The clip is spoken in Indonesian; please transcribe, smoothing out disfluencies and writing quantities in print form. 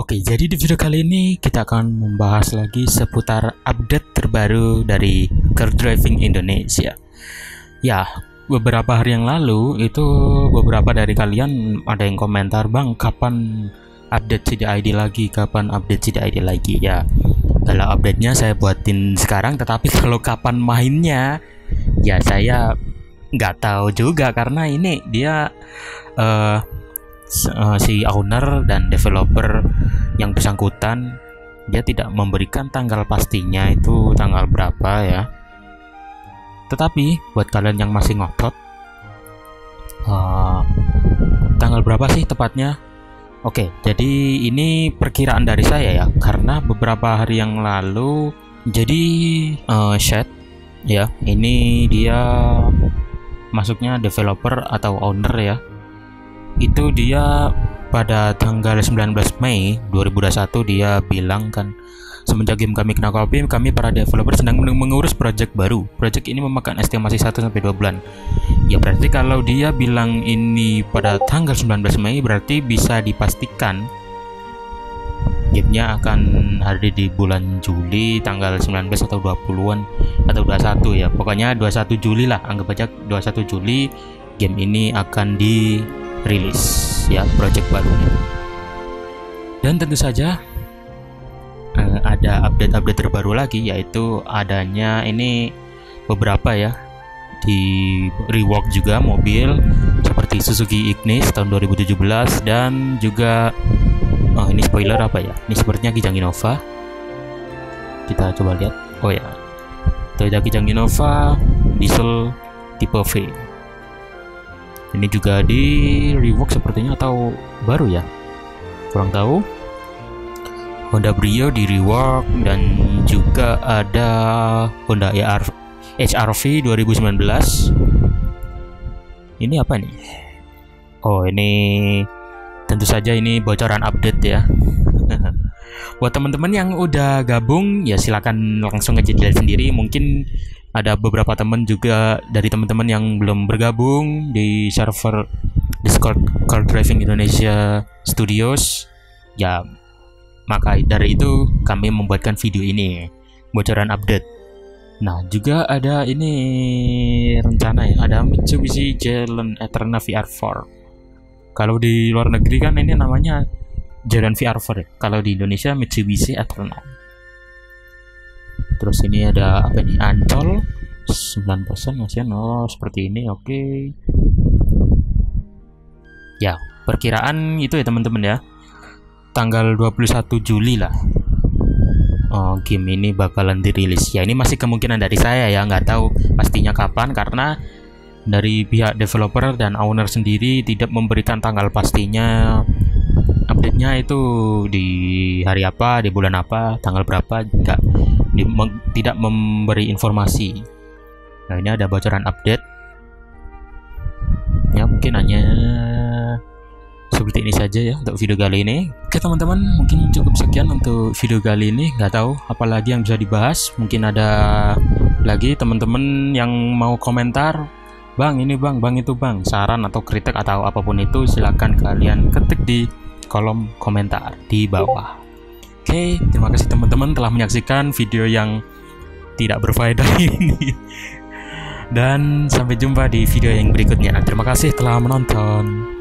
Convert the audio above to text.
Oke, jadi di video kali ini kita akan membahas lagi seputar update terbaru dari Car Driving Indonesia. Ya, beberapa hari yang lalu itu beberapa dari kalian ada yang komentar, "Bang, kapan update CDID lagi? Kapan update CDID lagi?" Ya, kalau update-nya saya buatin sekarang, tetapi kalau kapan mainnya ya saya nggak tahu juga, karena ini dia si owner dan developer yang bersangkutan dia tidak memberikan tanggal pastinya itu tanggal berapa ya. Tetapi buat kalian yang masih ngotot tanggal berapa sih tepatnya, oke, jadi ini perkiraan dari saya ya, karena beberapa hari yang lalu jadi chat ya, ini dia masuknya developer atau owner ya, itu dia pada tanggal 19 Mei 2021 dia bilang kan, "Semenjak game kami kena copy, kami para developer sedang mengurus project baru. Project ini memakan estimasi 1-2 bulan." Ya berarti kalau dia bilang ini pada tanggal 19 Mei berarti bisa dipastikan gamenya akan hadir di bulan Juli tanggal 19 atau 20-an atau 21 ya. Pokoknya 21 Juli lah, anggap aja 21 Juli game ini akan di rilis ya, project barunya. Dan tentu saja ada update-update terbaru lagi, yaitu adanya ini beberapa ya, di rework juga mobil seperti Suzuki Ignis tahun 2017 dan juga ini spoiler apa ya, ini sepertinya Kijang Innova, kita coba lihat. Oh ya, Toyota Kijang Innova diesel tipe V ini juga di rework sepertinya, atau baru ya, kurang tahu. Honda Brio di rework, dan juga ada Honda HRV 2019. Ini apa nih? Oh, ini tentu saja ini bocoran update ya. Buat teman-teman yang udah gabung ya silakan langsung aja dilihat sendiri. Mungkin ada beberapa teman juga dari teman-teman yang belum bergabung di server Discord Car Driving Indonesia Studios ya, maka dari itu kami membuatkan video ini, bocoran update. Nah, juga ada ini rencana ya, ada Mitsubishi Jalen Eterna VR4. Kalau di luar negeri kan ini namanya Jalen VR4 ya. Kalau di Indonesia Mitsubishi Eterna. Terus ini ada apa nih, Ancol 9% masih nol seperti ini. Oke, ya perkiraan itu ya teman-teman ya, tanggal 21 Juli lah game ini bakalan dirilis ya. Ini masih kemungkinan dari saya ya, nggak tahu pastinya kapan karena dari pihak developer dan owner sendiri tidak memberikan tanggal pastinya update-nya itu di hari apa, di bulan apa, tanggal berapa, enggak, tidak memberi informasi. Nah, ini ada bocoran update ya, mungkin hanya seperti ini saja ya untuk video kali ini. Oke teman-teman, mungkin cukup sekian untuk video kali ini, nggak tahu apalagi yang bisa dibahas. Mungkin ada lagi teman-teman yang mau komentar, "Bang ini bang, bang itu bang," saran atau kritik atau apapun itu silahkan kalian ketik di kolom komentar di bawah. Oke, terima kasih teman-teman telah menyaksikan video yang tidak berfaedah ini. Dan sampai jumpa di video yang berikutnya. Terima kasih telah menonton.